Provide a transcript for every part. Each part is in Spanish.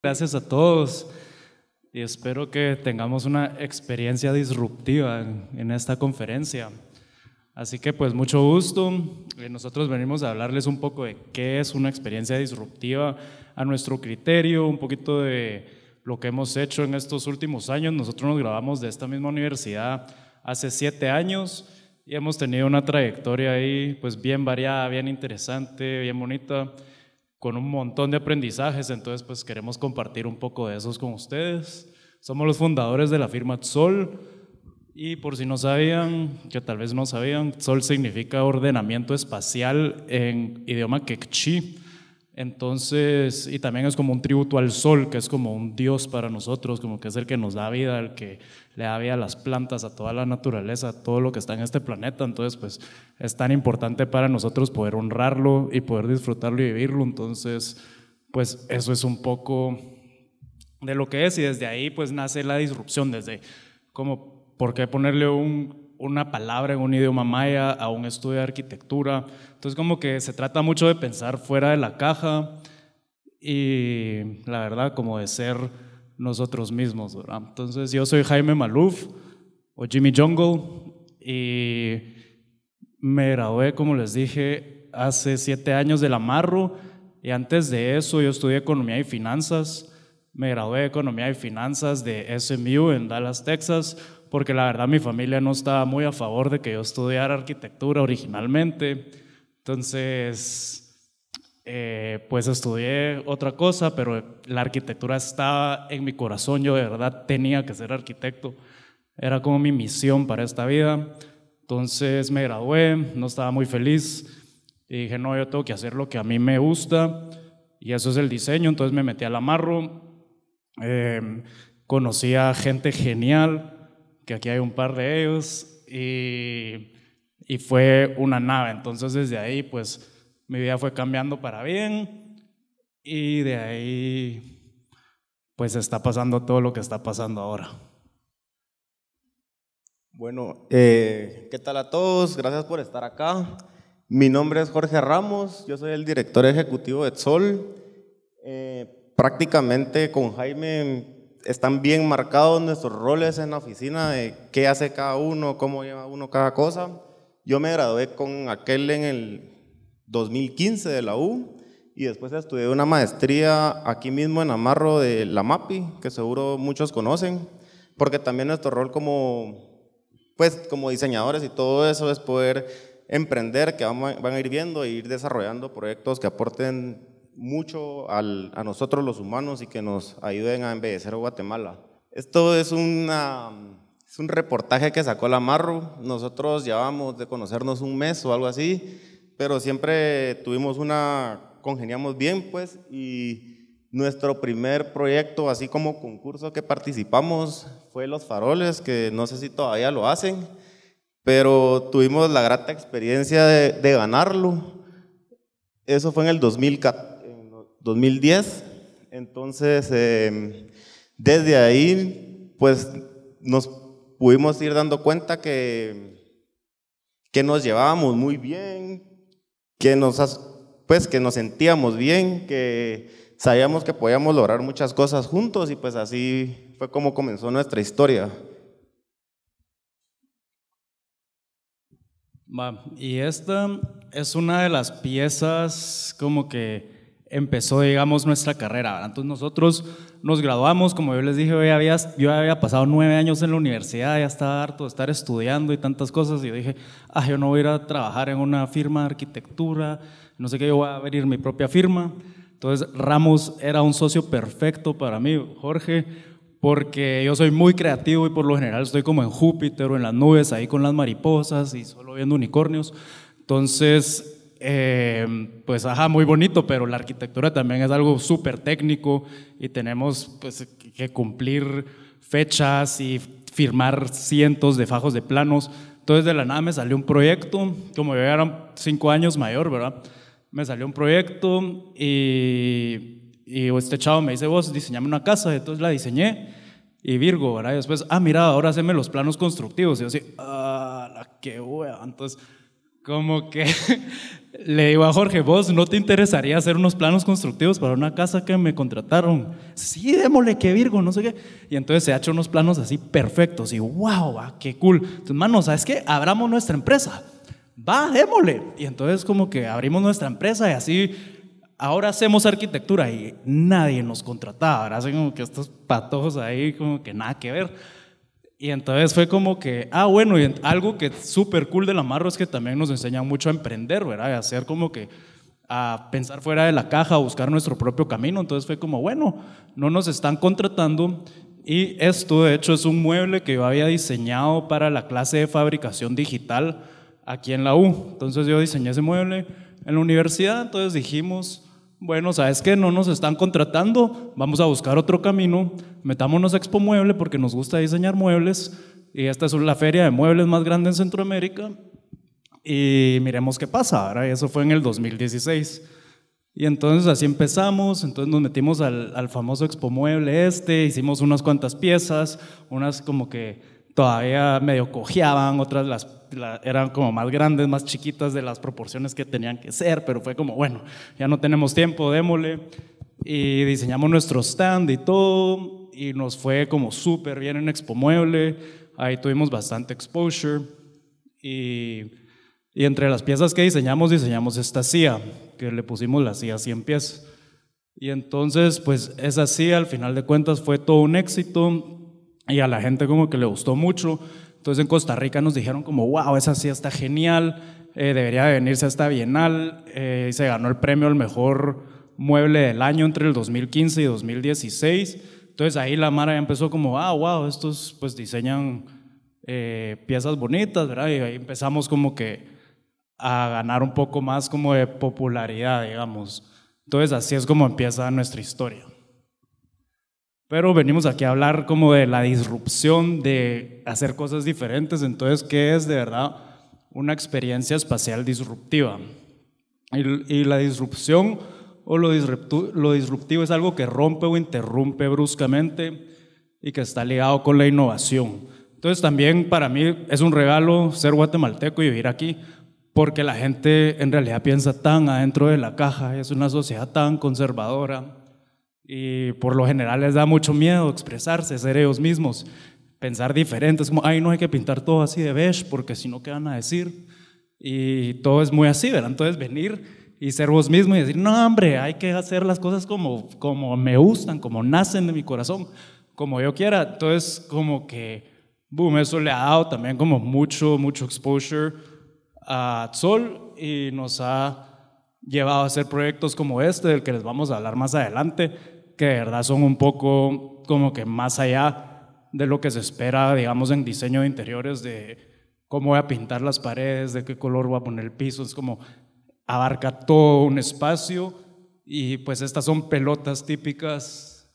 Gracias a todos y espero que tengamos una experiencia disruptiva en esta conferencia. Así que pues mucho gusto, nosotros venimos a hablarles un poco de qué es una experiencia disruptiva a nuestro criterio, un poquito de lo que hemos hecho en estos últimos años. Nosotros nos graduamos de esta misma universidad hace 7 años y hemos tenido una trayectoria ahí pues bien variada, bien interesante, bien bonita, con un montón de aprendizajes, entonces pues queremos compartir un poco de esos con ustedes. Somos los fundadores de la firma Tzol y por si no sabían, que tal vez no sabían, Tzol significa ordenamiento espacial en idioma quekchí, entonces, y también es como un tributo al sol, que es como un dios para nosotros, como que es el que nos da vida, el que le da vida a las plantas, a toda la naturaleza, a todo lo que está en este planeta. Entonces pues es tan importante para nosotros poder honrarlo y poder disfrutarlo y vivirlo. Entonces pues eso es un poco de lo que es, y desde ahí pues nace la disrupción, desde como por qué ponerle una palabra en un idioma maya a un estudio de arquitectura. Entonces como que se trata mucho de pensar fuera de la caja y la verdad como de ser nosotros mismos, ¿verdad? Entonces yo soy Jaime Malouf o Jimmy Jungle y me gradué, como les dije, hace 7 años de la Marro, y antes de eso yo estudié Economía y Finanzas. Me gradué de Economía y Finanzas de SMU en Dallas, Texas, porque la verdad mi familia no estaba muy a favor de que yo estudiara arquitectura originalmente. Entonces, pues estudié otra cosa, pero la arquitectura estaba en mi corazón. Yo de verdad tenía que ser arquitecto, era como mi misión para esta vida. Entonces me gradué, no estaba muy feliz y dije, no, yo tengo que hacer lo que a mí me gusta, y eso es el diseño. Entonces me metí al Amarro, conocí a gente genial, que aquí hay un par de ellos, y fue una nave. Entonces desde ahí pues mi vida fue cambiando para bien, y de ahí pues está pasando todo lo que está pasando ahora. Bueno, ¿qué tal a todos? Gracias por estar acá. Mi nombre es Jorge Ramos, yo soy el director ejecutivo de Tzol. Prácticamente con Jaime están bien marcados nuestros roles en la oficina, de qué hace cada uno, cómo lleva uno cada cosa. Yo me gradué con aquel en el 2015 de la U y después estudié una maestría aquí mismo en Amarro de la MAPI, que seguro muchos conocen, porque también nuestro rol como diseñadores y todo eso es poder emprender, que van a ir viendo e ir desarrollando proyectos que aporten mucho a nosotros los humanos y que nos ayuden a embellecer Guatemala. Esto es un reportaje que sacó la Marro. Nosotros llevábamos de conocernos un mes o algo así, pero siempre congeniamos bien pues, y nuestro primer proyecto así como concurso que participamos fue Los Faroles, que no sé si todavía lo hacen, pero tuvimos la grata experiencia de ganarlo. Eso fue en el 2010, entonces desde ahí pues nos pudimos ir dando cuenta que nos llevábamos muy bien, que nos sentíamos bien, que sabíamos que podíamos lograr muchas cosas juntos, y pues así fue como comenzó nuestra historia. Y esta es una de las piezas como que empezó, digamos, nuestra carrera. Entonces nosotros nos graduamos, como yo les dije, yo había pasado 9 años en la universidad, ya estaba harto de estar estudiando y tantas cosas, y yo dije, yo no voy a ir a trabajar en una firma de arquitectura, no sé qué, yo voy a abrir mi propia firma. Entonces Ramos era un socio perfecto para mí, Jorge, porque yo soy muy creativo y por lo general estoy como en Júpiter o en las nubes, ahí con las mariposas y solo viendo unicornios. Entonces pues muy bonito, pero la arquitectura también es algo súper técnico y tenemos pues que cumplir fechas y firmar cientos de fajos de planos. Entonces de la nada me salió un proyecto, como yo era 5 años mayor, ¿verdad? Me salió un proyecto y este chavo me dice, vos diseñame una casa. Entonces la diseñé y Virgo, ¿verdad? Y después, mira, ahora haceme los planos constructivos, y yo así, la que wea. Entonces como que Le digo a Jorge, ¿vos no te interesaría hacer unos planos constructivos para una casa que me contrataron? Sí, démosle, que virgo, no sé qué. Y entonces se ha hecho unos planos así perfectos y wow, qué cool. Entonces, mano, ¿sabes qué? Abramos nuestra empresa. Va, démosle. Y entonces como que abrimos nuestra empresa y así, ahora hacemos arquitectura y nadie nos contrataba. Ahora hacen como que estos patojos ahí como que nada que ver. Y entonces fue como que, ah, bueno, y algo que es súper cool de la Marro es que también nos enseña mucho a emprender, ¿verdad? A hacer como que, a pensar fuera de la caja, a buscar nuestro propio camino. Entonces fue como, bueno, no nos están contratando. Y esto, de hecho, es un mueble que yo había diseñado para la clase de fabricación digital aquí en la U. Entonces yo diseñé ese mueble en la universidad. Entonces dijimos, bueno, ¿sabes qué? No nos están contratando, vamos a buscar otro camino, metámonos a Expomueble porque nos gusta diseñar muebles y esta es la feria de muebles más grande en Centroamérica y miremos qué pasa. Ahora, eso fue en el 2016 y entonces así empezamos. Entonces nos metimos al famoso Expomueble este, hicimos unas cuantas piezas, unas como que todavía medio cojeaban, otras eran como más grandes, más chiquitas de las proporciones que tenían que ser, pero fue como, bueno, ya no tenemos tiempo, démosle. Y diseñamos nuestro stand y todo, y nos fue como súper bien en Expomueble, ahí tuvimos bastante exposure, y entre las piezas que diseñamos esta silla, que le pusimos la silla 100 pies. Y entonces, pues esa silla al final de cuentas fue todo un éxito, y a la gente como que le gustó mucho. Entonces en Costa Rica nos dijeron como, wow, esa sí está genial, debería de venirse a esta Bienal, y se ganó el premio al mejor mueble del año entre el 2015 y 2016, entonces ahí la Mara ya empezó como, ah, wow, estos pues diseñan piezas bonitas, ¿verdad? Y ahí empezamos como que a ganar un poco más como de popularidad, digamos. Entonces así es como empieza nuestra historia. Pero venimos aquí a hablar como de la disrupción, de hacer cosas diferentes. Entonces, ¿qué es de verdad una experiencia espacial disruptiva? Y la disrupción o lo disruptivo es algo que rompe o interrumpe bruscamente y que está ligado con la innovación. Entonces también para mí es un regalo ser guatemalteco y vivir aquí, porque la gente en realidad piensa tan adentro de la caja, es una sociedad tan conservadora, y por lo general les da mucho miedo expresarse, ser ellos mismos, pensar diferentes, como, ay, no hay que pintar todo así de beige porque si no, ¿qué van a decir? Y todo es muy así, ¿verdad? Entonces venir y ser vos mismo y decir, no, hombre, hay que hacer las cosas como me gustan, como nacen de mi corazón, como yo quiera. Entonces como que, boom, eso le ha dado también como mucho exposure a Tzol y nos ha llevado a hacer proyectos como este, del que les vamos a hablar más adelante, que de verdad son un poco como que más allá de lo que se espera, digamos, en diseño de interiores, de cómo voy a pintar las paredes, de qué color voy a poner el piso. Es como abarca todo un espacio y pues estas son pelotas típicas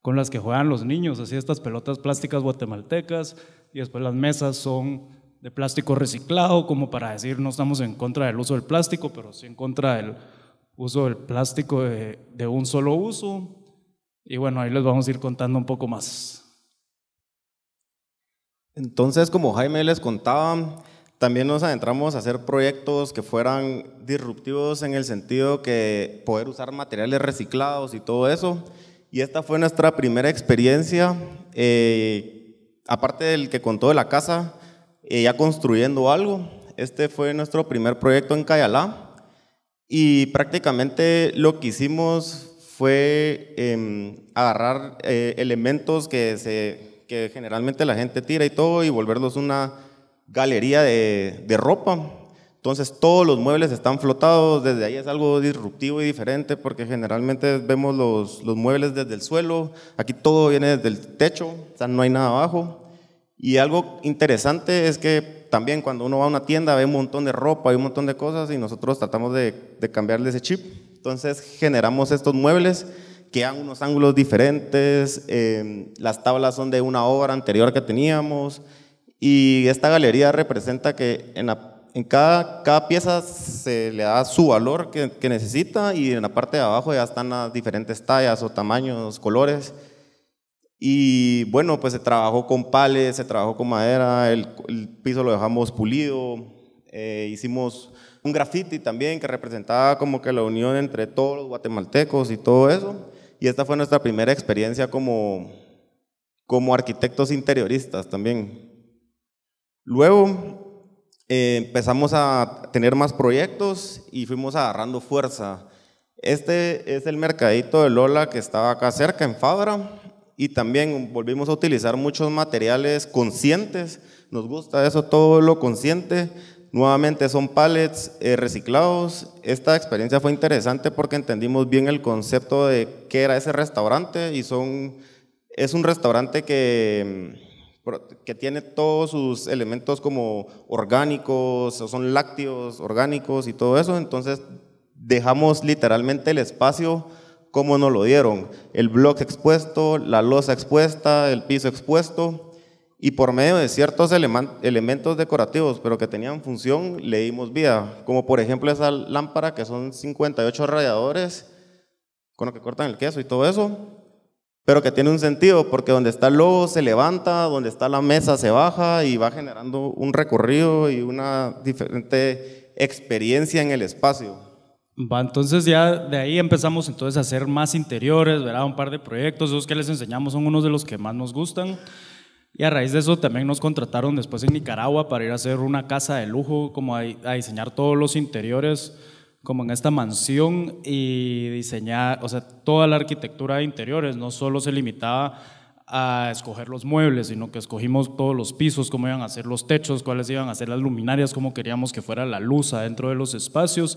con las que juegan los niños, así estas pelotas plásticas guatemaltecas, y después las mesas son de plástico reciclado, como para decir no estamos en contra del uso del plástico, pero sí en contra del uso del plástico de un solo uso. Y bueno, ahí les vamos a ir contando un poco más. Entonces, como Jaime les contaba, también nos adentramos a hacer proyectos que fueran disruptivos en el sentido que poder usar materiales reciclados y todo eso, y esta fue nuestra primera experiencia, aparte del que contó de la casa, ya construyendo algo. Este fue nuestro primer proyecto en Cayalá y prácticamente lo que hicimos fue agarrar elementos que generalmente la gente tira y todo, y volverlos una galería de ropa. Entonces todos los muebles están flotados, desde ahí es algo disruptivo y diferente, porque generalmente vemos los muebles desde el suelo, aquí todo viene desde el techo, o sea, no hay nada abajo. Y algo interesante es que también cuando uno va a una tienda ve un montón de ropa, hay un montón de cosas, y nosotros tratamos de cambiarle ese chip. Entonces generamos estos muebles que dan unos ángulos diferentes, las tablas son de una obra anterior que teníamos, y esta galería representa que en cada pieza se le da su valor que necesita, y en la parte de abajo ya están las diferentes tallas o tamaños, colores. Y bueno, pues se trabajó con pales, se trabajó con madera, el piso lo dejamos pulido, Hicimos un graffiti también que representaba como que la unión entre todos los guatemaltecos y todo eso. Y esta fue nuestra primera experiencia como arquitectos interioristas también. Luego empezamos a tener más proyectos y fuimos agarrando fuerza. Este es el mercadito de Lola que estaba acá cerca en Fabra, y también volvimos a utilizar muchos materiales conscientes, nos gusta eso, todo lo consciente. Nuevamente son pallets reciclados. Esta experiencia fue interesante porque entendimos bien el concepto de qué era ese restaurante, y es un restaurante que tiene todos sus elementos como orgánicos, o son lácteos orgánicos y todo eso. Entonces dejamos literalmente el espacio como nos lo dieron, el bloque expuesto, la losa expuesta, el piso expuesto, y por medio de ciertos elementos decorativos, pero que tenían función, le dimos vida, como por ejemplo esa lámpara que son 58 radiadores con lo que cortan el queso y todo eso, pero que tiene un sentido porque donde está el logo se levanta, donde está la mesa se baja, y va generando un recorrido y una diferente experiencia en el espacio. Va, entonces ya de ahí empezamos entonces a hacer más interiores, ¿verdad? Un par de proyectos, esos que les enseñamos son unos de los que más nos gustan. Y a raíz de eso también nos contrataron después en Nicaragua para ir a hacer una casa de lujo, como a diseñar todos los interiores, como en esta mansión, y diseñar, o sea, toda la arquitectura de interiores. No solo se limitaba a escoger los muebles, sino que escogimos todos los pisos, cómo iban a ser los techos, cuáles iban a ser las luminarias, cómo queríamos que fuera la luz adentro de los espacios.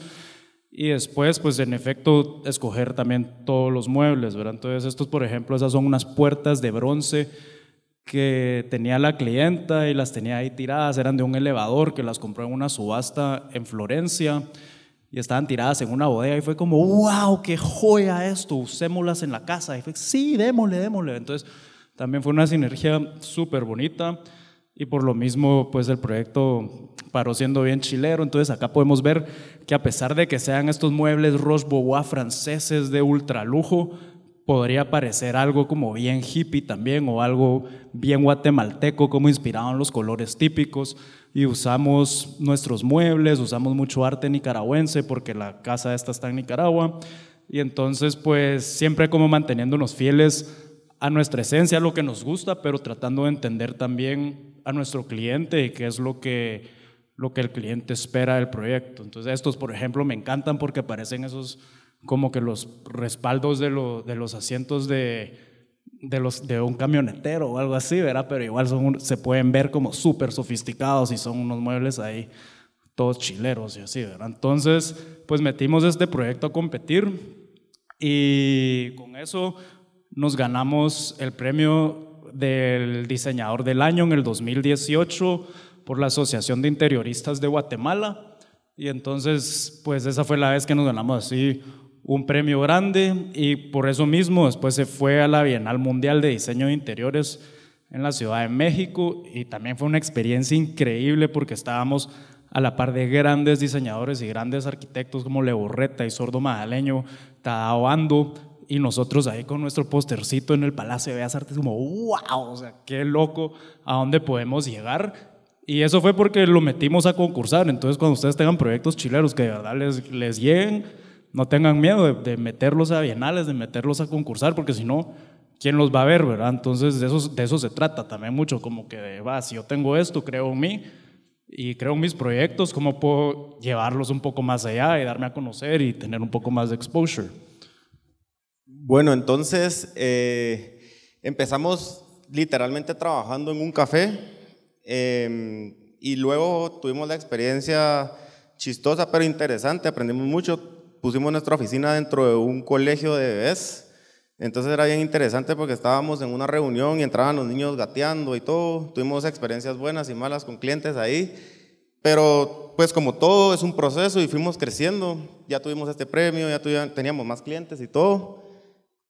Y después, pues en efecto, escoger también todos los muebles, ¿verdad? Entonces estos, por ejemplo, esas son unas puertas de bronce que tenía la clienta y las tenía ahí tiradas, eran de un elevador que las compró en una subasta en Florencia y estaban tiradas en una bodega, y fue como, wow, qué joya esto, usémoslas en la casa. Y fue, sí, démosle. Entonces también fue una sinergia súper bonita, y por lo mismo pues el proyecto paró siendo bien chilero. Entonces acá podemos ver que a pesar de que sean estos muebles Roche Bobois franceses de ultralujo, podría parecer algo como bien hippie también, o algo bien guatemalteco, como inspirado en los colores típicos. Y usamos nuestros muebles, usamos mucho arte nicaragüense porque la casa esta está en Nicaragua, y entonces pues siempre como manteniéndonos fieles a nuestra esencia, a lo que nos gusta, pero tratando de entender también a nuestro cliente y qué es lo que el cliente espera del proyecto. Entonces estos, por ejemplo, me encantan porque parecen esos como que los respaldos de los asientos de un camionetero o algo así, ¿verdad? Pero igual se pueden ver como súper sofisticados, y son unos muebles ahí todos chileros y así, ¿verdad? Entonces pues metimos este proyecto a competir, y con eso nos ganamos el premio del diseñador del año en el 2018 por la Asociación de Interioristas de Guatemala. Y entonces pues esa fue la vez que nos ganamos así un premio grande, y por eso mismo después se fue a la Bienal Mundial de Diseño de Interiores en la Ciudad de México, y también fue una experiencia increíble porque estábamos a la par de grandes diseñadores y grandes arquitectos como Le Borreta y Sordo Madaleño, Tadao Ando, y nosotros ahí con nuestro postercito en el Palacio de Bellas Artes como wow, o sea, qué loco a dónde podemos llegar. Y eso fue porque lo metimos a concursar. Entonces cuando ustedes tengan proyectos chileros que de verdad les lleguen, no tengan miedo de meterlos a bienales, de meterlos a concursar, porque si no, ¿quién los va a ver, verdad? Entonces de eso se trata también mucho, como que si yo tengo esto, creo en mí y creo en mis proyectos, ¿cómo puedo llevarlos un poco más allá y darme a conocer y tener un poco más de exposure? Bueno, entonces empezamos literalmente trabajando en un café, y luego tuvimos la experiencia chistosa pero interesante, aprendimos mucho. Pusimos nuestra oficina dentro de un colegio de bebés, entonces era bien interesante porque estábamos en una reunión y entraban los niños gateando y todo. Tuvimos experiencias buenas y malas con clientes ahí, pero pues como todo es un proceso y fuimos creciendo. Ya tuvimos este premio, ya teníamos más clientes y todo,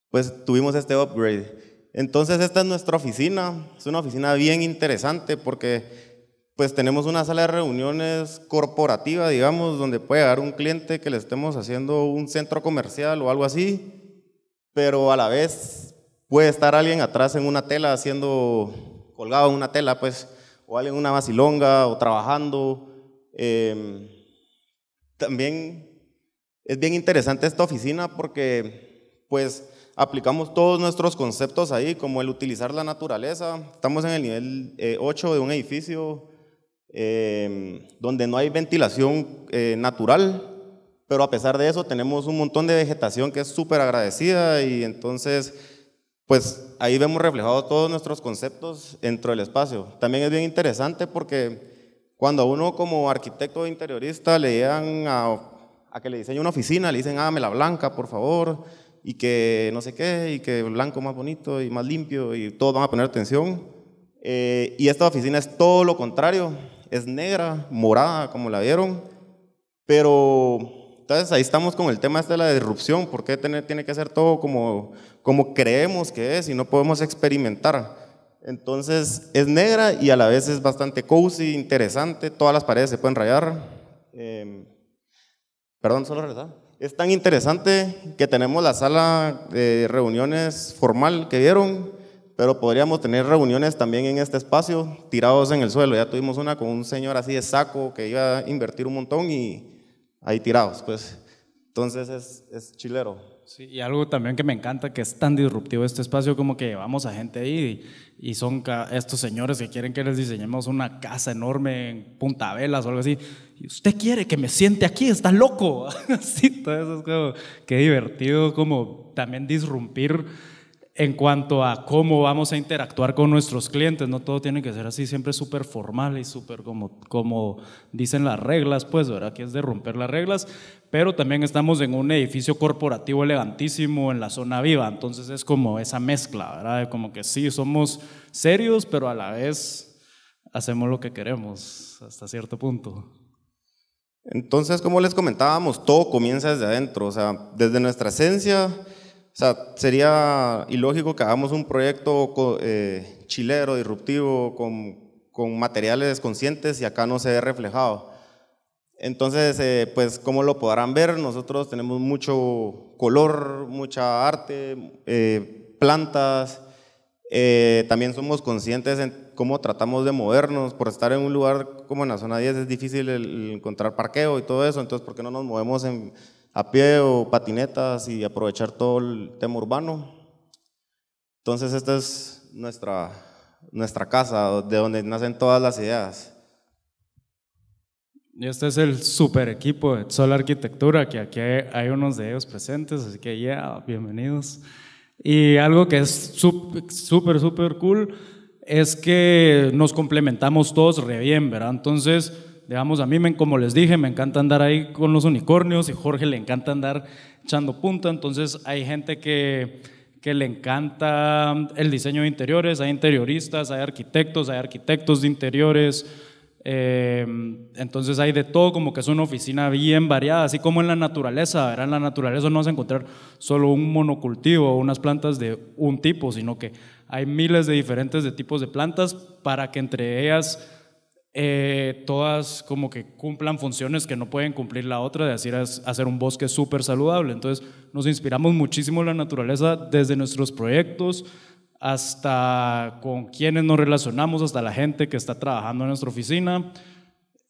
pues tuvimos este upgrade. Entonces esta es nuestra oficina, es una oficina bien interesante porque pues tenemos una sala de reuniones corporativa, digamos, donde puede llegar un cliente que le estemos haciendo un centro comercial o algo así, pero a la vez puede estar alguien atrás en una tela colgado en una tela, pues, o alguien en una vacilonga o trabajando, También es bien interesante esta oficina porque pues aplicamos todos nuestros conceptos ahí, como el utilizar la naturaleza. Estamos en el nivel 8 de un edificio donde no hay ventilación natural, pero a pesar de eso tenemos un montón de vegetación que es súper agradecida, y entonces pues ahí vemos reflejados todos nuestros conceptos dentro del espacio. También es bien interesante porque cuando a uno como arquitecto interiorista le llegan a que le diseñe una oficina, le dicen hágame la blanca por favor, y que no sé qué, y que blanco más bonito y más limpio, y todos van a poner atención, y esta oficina es todo lo contrario, es negra, morada como la vieron. Pero entonces ahí estamos con el tema este de la disrupción, porque tiene que ser todo como creemos que es y no podemos experimentar. Entonces es negra y a la vez es bastante cozy, interesante, todas las paredes se pueden rayar. Perdón, solo regresar. Es tan interesante que tenemos la sala de reuniones formal que vieron, pero podríamos tener reuniones también en este espacio, tirados en el suelo. Ya tuvimos una con un señor así de saco que iba a invertir un montón y ahí tirados, pues. Entonces es chilero. Sí, y algo también que me encanta, que es tan disruptivo este espacio, como que llevamos a gente ahí y son estos señores que quieren que les diseñemos una casa enorme en Punta Velas o algo así. Y usted quiere que me siente aquí, está loco. Sí, todo eso es como, qué divertido, como también disrumpir en cuanto a cómo vamos a interactuar con nuestros clientes. No todo tiene que ser así, siempre súper formal y súper como dicen las reglas, pues, ¿verdad? Que es de romper las reglas, pero también estamos en un edificio corporativo elegantísimo en la Zona Viva, entonces es como esa mezcla, ¿verdad? Como que sí, somos serios, pero a la vez hacemos lo que queremos hasta cierto punto. Entonces, como les comentábamos, todo comienza desde adentro, o sea, desde nuestra esencia. O sea, sería ilógico que hagamos un proyecto chilero, disruptivo, con materiales conscientes y acá no se ve reflejado. Entonces, pues como lo podrán ver, nosotros tenemos mucho color, mucha arte, plantas, también somos conscientes en cómo tratamos de movernos. Por estar en un lugar como en la Zona 10 es difícil encontrar parqueo y todo eso, entonces ¿por qué no nos movemos a pie o patinetas y aprovechar todo el tema urbano? Entonces esta es nuestra casa, de donde nacen todas las ideas. Y este es el super equipo de Tzol Arquitectura, que aquí hay unos de ellos presentes, así que ya, bienvenidos. Y algo que es súper cool es que nos complementamos todos re bien, ¿verdad? Entonces, digamos, a mí, como les dije, me encanta andar ahí con los unicornios, y Jorge le encanta andar echando punta. Entonces hay gente que le encanta el diseño de interiores, hay interioristas, hay arquitectos de interiores, entonces hay de todo, como que es una oficina bien variada, así como en la naturaleza, ¿verdad? En la naturaleza no vas a encontrar solo un monocultivo o unas plantas de un tipo, sino que hay miles de diferentes tipos de plantas para que entre ellas todas como que cumplan funciones que no pueden cumplir la otra, de hacer un bosque súper saludable. Entonces nos inspiramos muchísimo en la naturaleza, desde nuestros proyectos hasta con quienes nos relacionamos, hasta la gente que está trabajando en nuestra oficina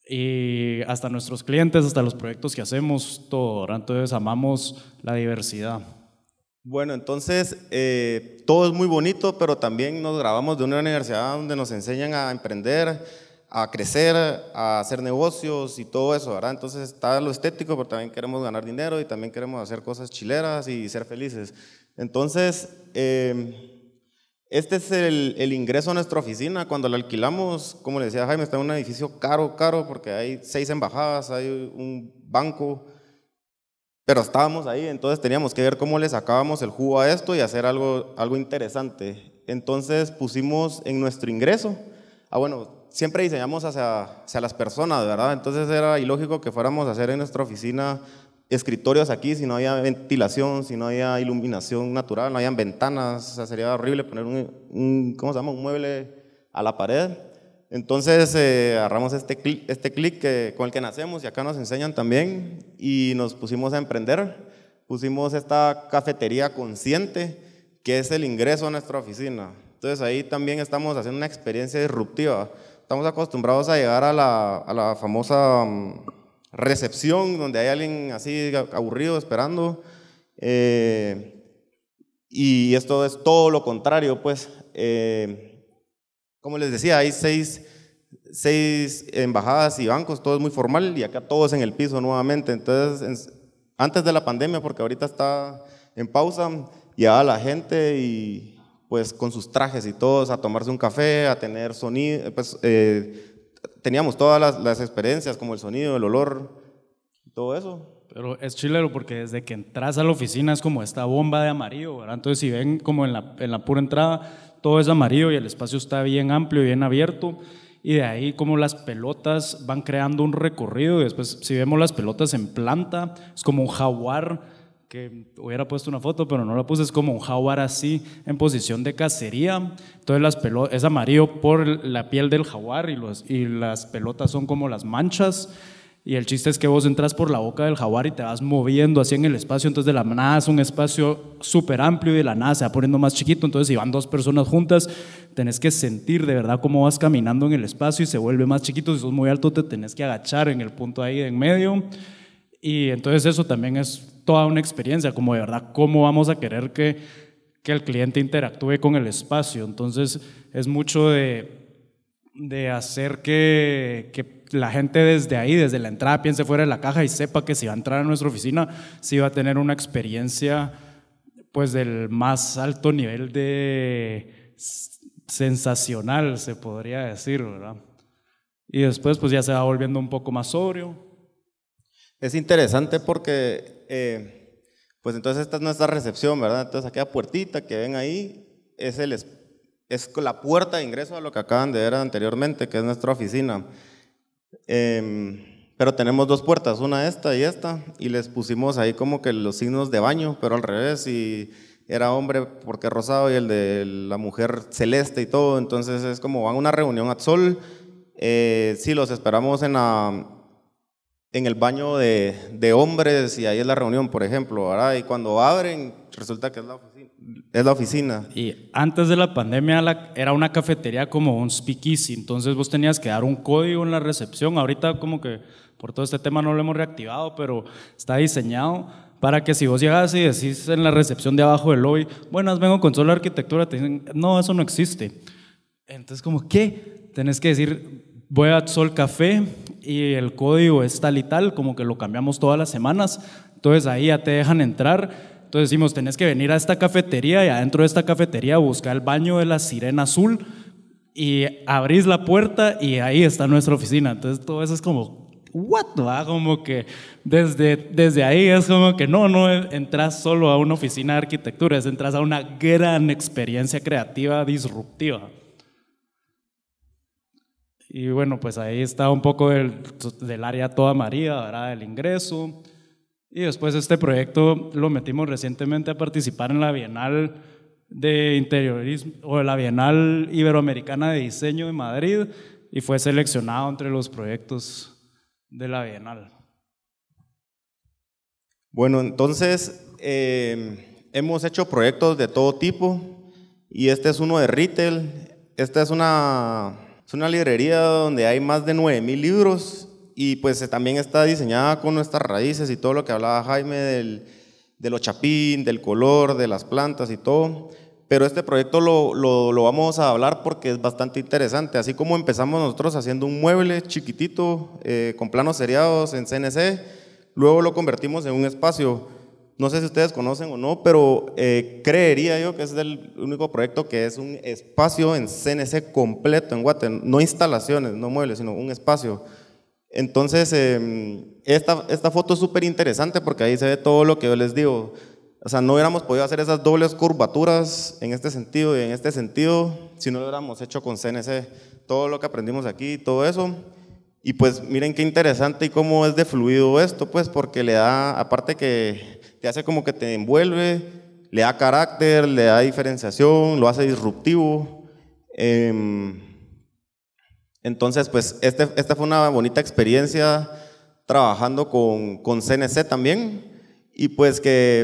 y hasta nuestros clientes, hasta los proyectos que hacemos, todo. Entonces amamos la diversidad. Bueno, entonces todo es muy bonito, pero también nos graduamos de una universidad donde nos enseñan a emprender, a crecer, a hacer negocios y todo eso, ¿verdad? Entonces está lo estético, pero también queremos ganar dinero y también queremos hacer cosas chileras y ser felices. Entonces, este es el ingreso a nuestra oficina. Cuando la alquilamos, como le decía Jaime, está en un edificio caro, porque hay 6 embajadas, hay un banco, pero estábamos ahí, entonces teníamos que ver cómo le sacábamos el jugo a esto y hacer algo interesante. Entonces pusimos en nuestro ingreso, siempre diseñamos hacia las personas, ¿verdad? Entonces era ilógico que fuéramos a hacer en nuestra oficina escritorios aquí si no había ventilación, si no había iluminación natural, no habían ventanas. O sea, sería horrible poner un mueble a la pared. Entonces agarramos este clic con el que nacemos y acá nos enseñan también, y nos pusimos a emprender. Pusimos esta cafetería consciente, que es el ingreso a nuestra oficina. Entonces ahí también estamos haciendo una experiencia disruptiva. Estamos acostumbrados a llegar a la famosa recepción, donde hay alguien así aburrido esperando, y esto es todo lo contrario, pues. Como les decía, hay seis embajadas y bancos, todo es muy formal, y acá todo es en el piso nuevamente. Entonces, antes de la pandemia, porque ahorita está en pausa, llegaba la gente y pues con sus trajes y todos a tomarse un café, a tener sonido, pues teníamos todas las experiencias como el sonido, el olor, todo eso. Pero es chilero porque desde que entras a la oficina es como esta bomba de amarillo, ¿verdad? Entonces si ven como en la pura entrada todo es amarillo y el espacio está bien amplio, bien abierto. Y de ahí como las pelotas van creando un recorrido y después si vemos las pelotas en planta, es como un jaguar, que hubiera puesto una foto pero no la puse, es como un jaguar así en posición de cacería. Entonces las pelotas, es amarillo por la piel del jaguar y las pelotas son como las manchas. Y el chiste es que vos entras por la boca del jaguar y te vas moviendo así en el espacio, entonces de la nada es un espacio súper amplio y de la nada se va poniendo más chiquito, entonces si van dos personas juntas tenés que sentir de verdad cómo vas caminando en el espacio y se vuelve más chiquito, si sos muy alto te tenés que agachar en el punto ahí de en medio, y entonces eso también es toda una experiencia, como de verdad cómo vamos a querer que el cliente interactúe con el espacio, entonces es mucho de hacer que la gente desde ahí, desde la entrada, piense fuera de la caja y sepa que si va a entrar a nuestra oficina, si va a tener una experiencia pues del más alto nivel de sensacional, se podría decir, ¿verdad? Y después pues ya se va volviendo un poco más sobrio. Es interesante porque pues entonces esta es nuestra recepción, ¿verdad? Entonces aquella puertita que ven ahí es la puerta de ingreso a lo que acaban de ver anteriormente, que es nuestra oficina. Pero tenemos dos puertas, una esta y esta, y les pusimos ahí como que los signos de baño, pero al revés, y era hombre porque rosado y el de la mujer celeste y todo, entonces es como van a una reunión a Tzol, sí los esperamos en el baño de hombres y ahí es la reunión, por ejemplo, ¿verdad? Y cuando abren resulta que es la oficina. Es la oficina. Y antes de la pandemia era una cafetería como un speakeasy, entonces vos tenías que dar un código en la recepción. Ahorita como que por todo este tema no lo hemos reactivado, pero está diseñado para que si vos llegas y decís en la recepción de abajo del lobby, buenas, vengo con Solar Arquitectura, te dicen, no, eso no existe. Entonces como, ¿qué? Tenés que decir, voy a Sol Café y el código es tal y tal, como que lo cambiamos todas las semanas, entonces ahí ya te dejan entrar. Entonces decimos, tenés que venir a esta cafetería y adentro de esta cafetería buscar el baño de la sirena azul y abrís la puerta y ahí está nuestra oficina. Entonces todo eso es como, ¿what? ¿Va? Como que desde ahí es como que no entras solo a una oficina de arquitectura, es entras a una gran experiencia creativa disruptiva. Y bueno, pues ahí está un poco del área toda María, ¿verdad? Del ingreso. Y después este proyecto lo metimos recientemente a participar en la Bienal de Interiorismo o la Bienal Iberoamericana de Diseño de Madrid y fue seleccionado entre los proyectos de la Bienal. Bueno, entonces hemos hecho proyectos de todo tipo y este es uno de retail. Esta es una librería donde hay más de 9,000 libros. Y pues también está diseñada con nuestras raíces y todo lo que hablaba Jaime de lo chapín, del color, de las plantas y todo. Pero este proyecto lo vamos a hablar porque es bastante interesante. Así como empezamos nosotros haciendo un mueble chiquitito con planos seriados en CNC, luego lo convertimos en un espacio. No sé si ustedes conocen o no, pero creería yo que es el único proyecto que es un espacio en CNC completo en Guate. No instalaciones, no muebles, sino un espacio. Entonces, esta foto es súper interesante porque ahí se ve todo lo que yo les digo. O sea, no hubiéramos podido hacer esas dobles curvaturas en este sentido y en este sentido si no lo hubiéramos hecho con CNC. Todo lo que aprendimos aquí, todo eso. Y pues miren qué interesante y cómo es de fluido esto, pues porque le da, aparte que te hace como que te envuelve, le da carácter, le da diferenciación, lo hace disruptivo. Entonces, pues esta fue una bonita experiencia trabajando con CNC también y pues que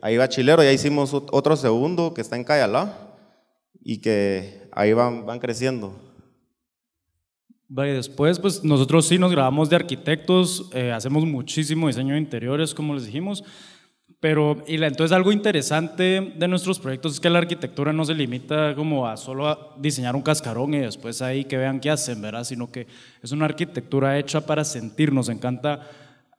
ahí va chilero, ya hicimos otro segundo que está en Cayalá y que ahí van creciendo. Después, pues nosotros sí nos graduamos de arquitectos, hacemos muchísimo diseño de interiores, como les dijimos, pero entonces algo interesante de nuestros proyectos es que la arquitectura no se limita como a solo a diseñar un cascarón y después ahí que vean qué hacen, ¿verdad? Sino que es una arquitectura hecha para sentir. Nos encanta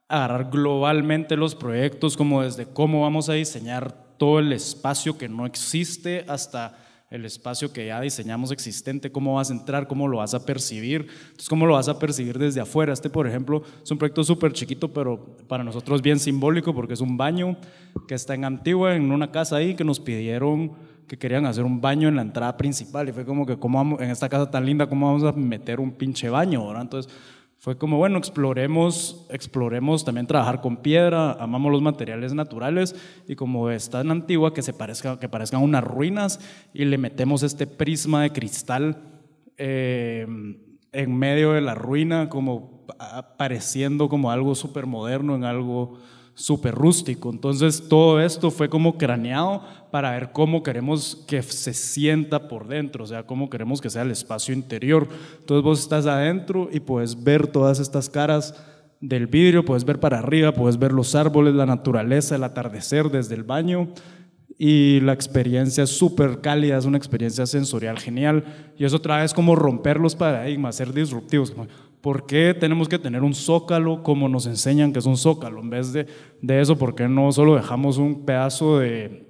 agarrar globalmente los proyectos, como desde cómo vamos a diseñar todo el espacio que no existe hasta el espacio que ya diseñamos existente, cómo vas a entrar, cómo lo vas a percibir, entonces cómo lo vas a percibir desde afuera. Este, por ejemplo, es un proyecto súper chiquito, pero para nosotros bien simbólico porque es un baño que está en Antigua, en una casa ahí, que nos pidieron que querían hacer un baño en la entrada principal y fue como que ¿cómo vamos, en esta casa tan linda, cómo vamos a meter un pinche baño, ¿verdad? Entonces fue como, bueno, exploremos también trabajar con piedra, amamos los materiales naturales y como está en Antigua, que parezcan unas ruinas y le metemos este prisma de cristal en medio de la ruina, como pareciendo como algo súper moderno, en algo súper rústico. Entonces todo esto fue como craneado para ver cómo queremos que se sienta por dentro, o sea, cómo queremos que sea el espacio interior. Entonces vos estás adentro y puedes ver todas estas caras del vidrio, puedes ver para arriba, puedes ver los árboles, la naturaleza, el atardecer desde el baño, y la experiencia es súper cálida, es una experiencia sensorial genial. Y eso otra vez como romper los paradigmas, ser disruptivos. ¿Por qué tenemos que tener un zócalo como nos enseñan que es un zócalo? En vez de eso, ¿por qué no solo dejamos un pedazo de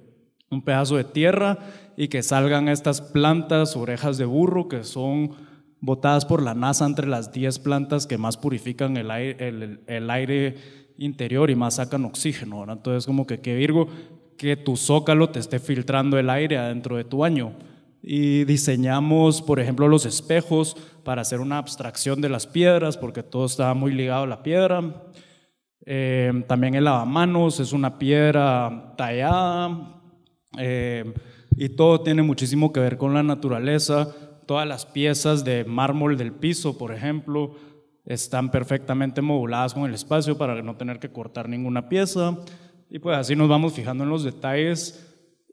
tierra y que salgan estas plantas, orejas de burro, que son botadas por la NASA entre las 10 plantas que más purifican el aire interior y más sacan oxígeno, ¿verdad? Entonces, como que Virgo, que tu zócalo te esté filtrando el aire adentro de tu baño. Y diseñamos, por ejemplo, los espejos para hacer una abstracción de las piedras, porque todo estaba muy ligado a la piedra. También el lavamanos es una piedra tallada, y todo tiene muchísimo que ver con la naturaleza. Todas las piezas de mármol del piso, por ejemplo, están perfectamente moduladas con el espacio para no tener que cortar ninguna pieza. Y pues así nos vamos fijando en los detalles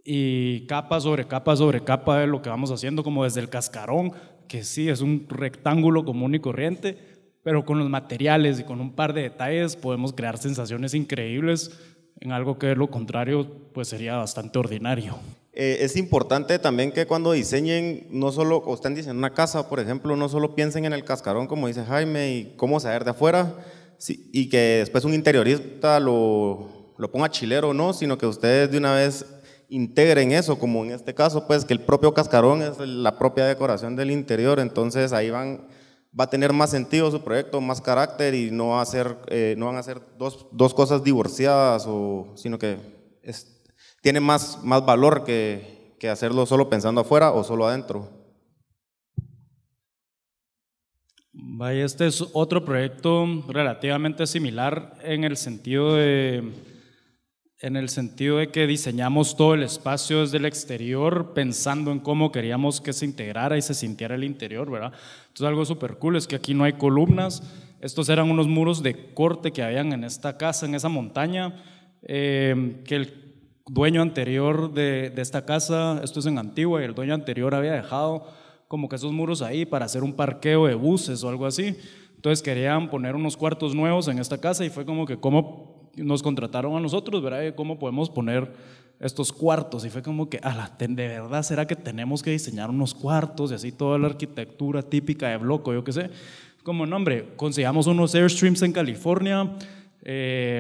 y capa sobre capa sobre capa de lo que vamos haciendo, como desde el cascarón, que sí es un rectángulo común y corriente, pero con los materiales y con un par de detalles podemos crear sensaciones increíbles en algo que de lo contrario pues sería bastante ordinario. Es importante también que cuando diseñen, no solo, o están diseñando una casa, por ejemplo, no solo piensen en el cascarón, como dice Jaime, y cómo se ve de afuera, sí, y que después un interiorista lo ponga chilero o no, sino que ustedes de una vez integren eso, como en este caso, pues que el propio cascarón es la propia decoración del interior. Entonces ahí va a tener más sentido su proyecto, más carácter, y no va a ser, no van a ser dos cosas divorciadas, sino que tiene más valor que hacerlo solo pensando afuera o solo adentro. Este es otro proyecto relativamente similar en el sentido de que diseñamos todo el espacio desde el exterior pensando en cómo queríamos que se integrara y se sintiera el interior, ¿verdad? Entonces algo súper cool es que aquí no hay columnas. Estos eran unos muros de corte que habían en esta casa, en esa montaña, que el dueño anterior de esta casa, esto es en Antigua, y el dueño anterior había dejado como que esos muros ahí para hacer un parqueo de buses o algo así. Entonces querían poner unos cuartos nuevos en esta casa y fue como que nos contrataron a nosotros, ¿verdad? ¿Cómo podemos poner estos cuartos? Y fue como que, ¿de verdad será que tenemos que diseñar unos cuartos? Y así toda la arquitectura típica de bloco, yo qué sé. Como, no, hombre, conseguimos unos Airstreams en California,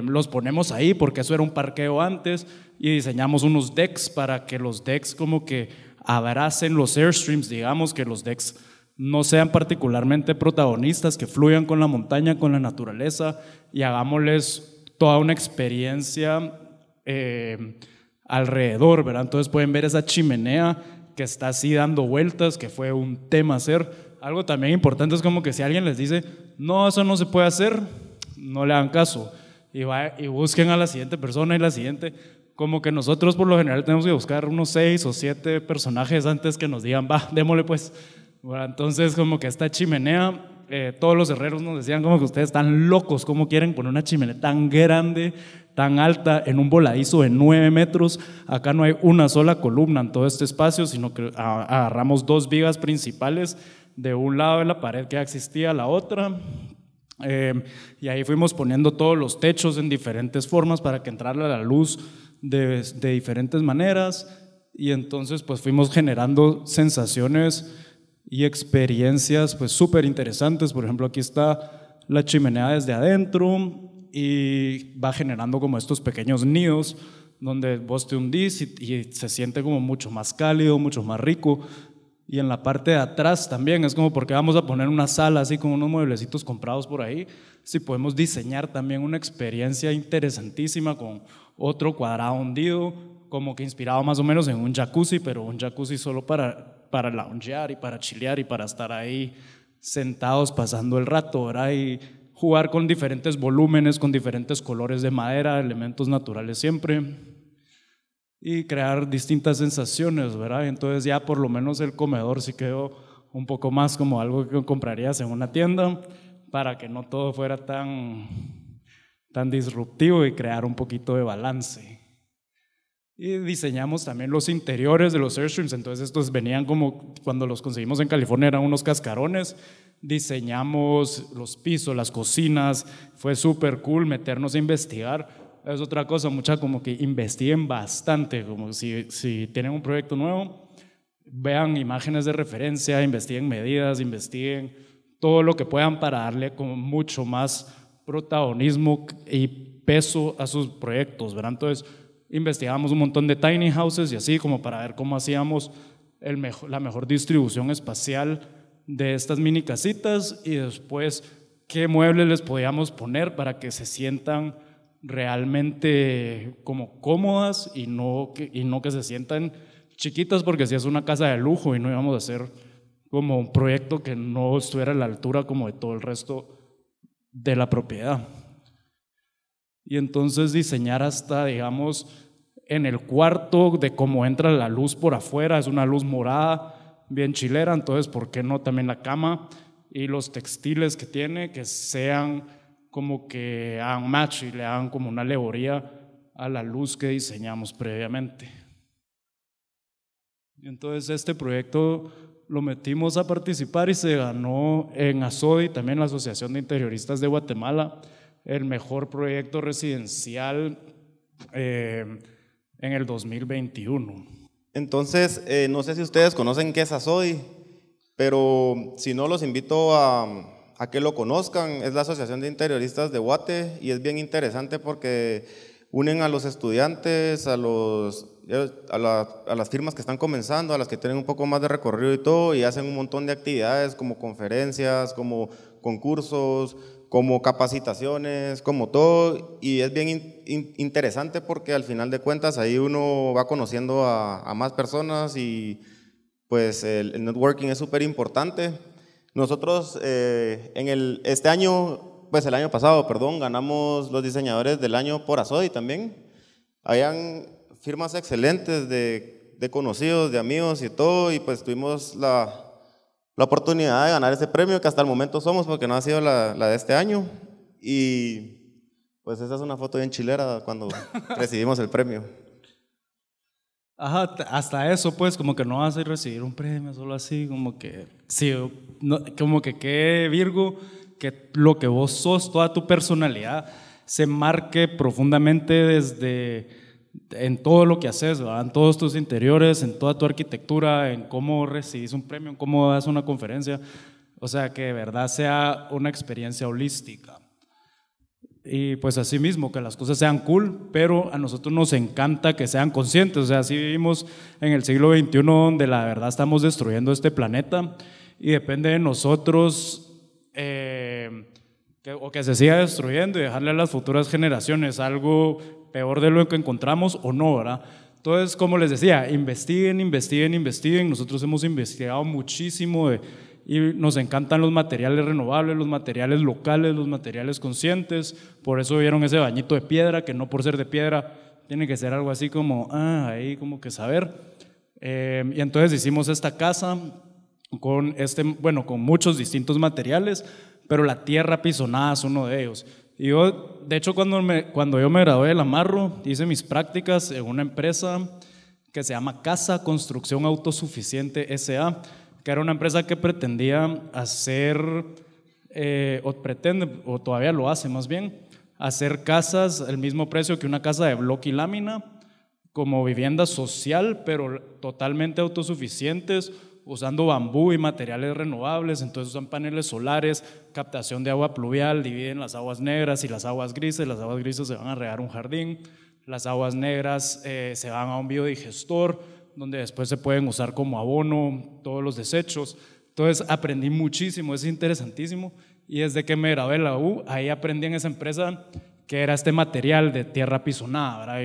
los ponemos ahí porque eso era un parqueo antes, y diseñamos unos decks para que los decks como que abracen los Airstreams, digamos, que los decks no sean particularmente protagonistas, que fluyan con la montaña, con la naturaleza, y hagámosles toda una experiencia alrededor, ¿verdad? Entonces pueden ver esa chimenea que está así dando vueltas, que fue un tema hacer. Algo también importante es como que si alguien les dice, no, eso no se puede hacer, no le hagan caso y busquen a la siguiente persona y la siguiente. Como que nosotros por lo general tenemos que buscar unos 6 o 7 personajes antes que nos digan, va, démosle pues. Bueno, entonces como que esta chimenea todos los herreros nos decían como que ustedes están locos, cómo quieren poner una chimenea tan grande, tan alta, en un voladizo de 9 metros, acá no hay una sola columna en todo este espacio, sino que agarramos 2 vigas principales de un lado de la pared que existía a la otra, y ahí fuimos poniendo todos los techos en diferentes formas para que entrara la luz de diferentes maneras, y entonces pues fuimos generando sensaciones y experiencias pues súper interesantes. Por ejemplo, aquí está la chimenea desde adentro y va generando como estos pequeños nidos donde vos te hundís y se siente como mucho más cálido, mucho más rico. Y en la parte de atrás también es como, porque vamos a poner una sala así con unos mueblecitos comprados por ahí, si podemos diseñar también una experiencia interesantísima con otro cuadrado hundido, como que inspirado más o menos en un jacuzzi, pero un jacuzzi solo para loungear y para chilear y para estar ahí sentados pasando el rato, ¿verdad? Y jugar con diferentes volúmenes, con diferentes colores de madera, elementos naturales siempre, y crear distintas sensaciones, ¿verdad? Entonces ya por lo menos el comedor sí quedó un poco más como algo que comprarías en una tienda, para que no todo fuera tan disruptivo y crear un poquito de balance. Y diseñamos también los interiores de los airstreams, entonces estos venían como, cuando los conseguimos en California eran unos cascarones, diseñamos los pisos, las cocinas, fue súper cool meternos a investigar. Es otra cosa, mucha como que investiguen bastante, como si tienen un proyecto nuevo, vean imágenes de referencia, investiguen medidas, investiguen todo lo que puedan para darle como mucho más protagonismo y peso a sus proyectos, ¿verdad? Entonces investigamos un montón de tiny houses y así como para ver cómo hacíamos la mejor distribución espacial de estas mini casitas y después qué muebles les podíamos poner para que se sientan realmente como cómodas y no que se sientan chiquitas, porque si es una casa de lujo y no íbamos a hacer como un proyecto que no estuviera a la altura como de todo el resto de la propiedad. Y entonces diseñar hasta, digamos, en el cuarto de cómo entra la luz por afuera, es una luz morada bien chilera, entonces por qué no también la cama y los textiles que tiene que sean como que hagan match y le hagan como una alegoría a la luz que diseñamos previamente. Entonces este proyecto lo metimos a participar y se ganó en ASODI, también la Asociación de Interioristas de Guatemala, el mejor proyecto residencial en el 2021. Entonces, no sé si ustedes conocen qué es ASODI, pero si no los invito a que lo conozcan. Es la Asociación de Interioristas de Guate y es bien interesante porque unen a los estudiantes, a las firmas que están comenzando, a las que tienen un poco más de recorrido y todo, y hacen un montón de actividades como conferencias, como concursos, como capacitaciones, como todo, y es bien interesante porque al final de cuentas ahí uno va conociendo a más personas y pues el networking es súper importante. Nosotros el año pasado, ganamos los diseñadores del año por ASODI también. Habían firmas excelentes de conocidos, de amigos y todo, y pues tuvimos la oportunidad de ganar ese premio que hasta el momento somos, porque no ha sido la de este año. Y pues esa es una foto bien chilera cuando recibimos el premio. Ajá, hasta eso pues, como que no vas a recibir un premio solo así, como que sí, no, como que qué virgo, que lo que vos sos, toda tu personalidad se marque profundamente en todo lo que haces, ¿verdad? En todos tus interiores, en toda tu arquitectura, en cómo recibís un premio, en cómo das una conferencia, o sea que de verdad sea una experiencia holística. Y pues así mismo, que las cosas sean cool, pero a nosotros nos encanta que sean conscientes, o sea, así vivimos en el siglo XXI donde la verdad estamos destruyendo este planeta y depende de nosotros que se siga destruyendo y dejarle a las futuras generaciones algo peor de lo que encontramos o no, ¿verdad? Entonces, como les decía, investiguen, investiguen, investiguen, nosotros hemos investigado muchísimo y nos encantan los materiales renovables, los materiales locales, los materiales conscientes, por eso vieron ese bañito de piedra, que no por ser de piedra tiene que ser algo así como, ahí como que saber, y entonces hicimos esta casa con bueno, con muchos distintos materiales, pero la tierra pisonada es uno de ellos. Y yo, de hecho, cuando yo me gradué de la Marro, hice mis prácticas en una empresa que se llama Casa Construcción Autosuficiente SA, que era una empresa que pretendía hacer, o pretende, o todavía lo hace más bien, hacer casas al mismo precio que una casa de bloque y lámina, como vivienda social, pero totalmente autosuficientes, usando bambú y materiales renovables. Entonces usan paneles solares, captación de agua pluvial, dividen las aguas negras y las aguas grises se van a regar un jardín, las aguas negras se van a un biodigestor, donde después se pueden usar como abono todos los desechos. Entonces aprendí muchísimo, es interesantísimo, y desde que me gradué de la U, ahí aprendí en esa empresa que era este material de tierra pisonada, ¿verdad?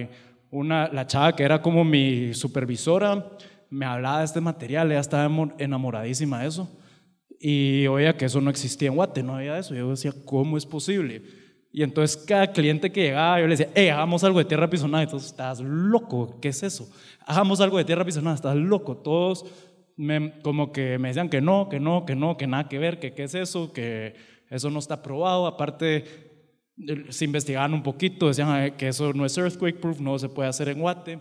La chava que era como mi supervisora me hablaba de este material, ella estaba enamoradísima de eso, y oía que eso no existía en Guate, no había eso. Yo decía, ¿cómo es posible? Y entonces cada cliente que llegaba yo le decía, hagamos algo de tierra pisonada. Entonces, estás loco, ¿qué es eso? Hagamos algo de tierra pisonada, estás loco. Todos como que me decían que no, que nada que ver, que qué es eso, que eso no está probado. Aparte, se investigaban un poquito, decían que eso no es earthquake proof, no se puede hacer en Guate.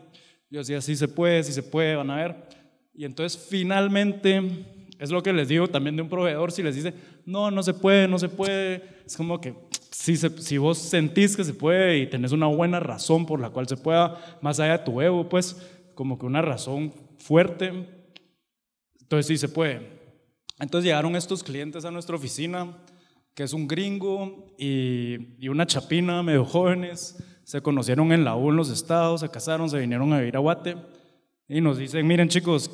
Yo decía, sí se puede, van a ver. Y entonces finalmente, es lo que les digo también de un proveedor, si les dice, no se puede, es como que si vos sentís que se puede y tenés una buena razón por la cual se pueda, más allá de tu ego, pues como que una razón fuerte, entonces sí se puede. Entonces llegaron estos clientes a nuestra oficina, que es un gringo y una chapina, medio jóvenes, se conocieron en la U, en los estados, se casaron, se vinieron a vivir a Guate y nos dicen, miren chicos,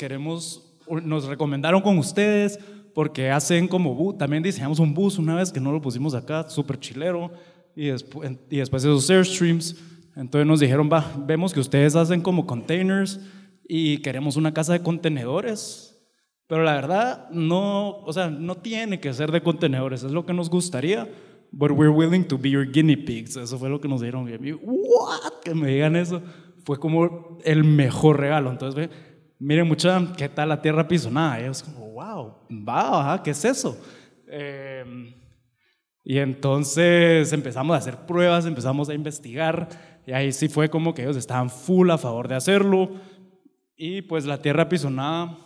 nos recomendaron con ustedes porque hacen como bus, también diseñamos un bus una vez que no lo pusimos acá, súper chilero, y después esos Airstreams. Entonces nos dijeron, vemos que ustedes hacen como containers y queremos una casa de contenedores. Pero la verdad, no tiene que ser de contenedores, es lo que nos gustaría, but we're willing to be your guinea pigs. Eso fue lo que nos dieron. Y yo, ¿what? Que me digan eso, fue como el mejor regalo. Entonces, miren mucha, ¿qué tal la tierra pisonada? Y es como, wow, ¿qué es eso? Y entonces empezamos a hacer pruebas, empezamos a investigar, y ahí sí fue como que ellos estaban full a favor de hacerlo, y pues la tierra pisonada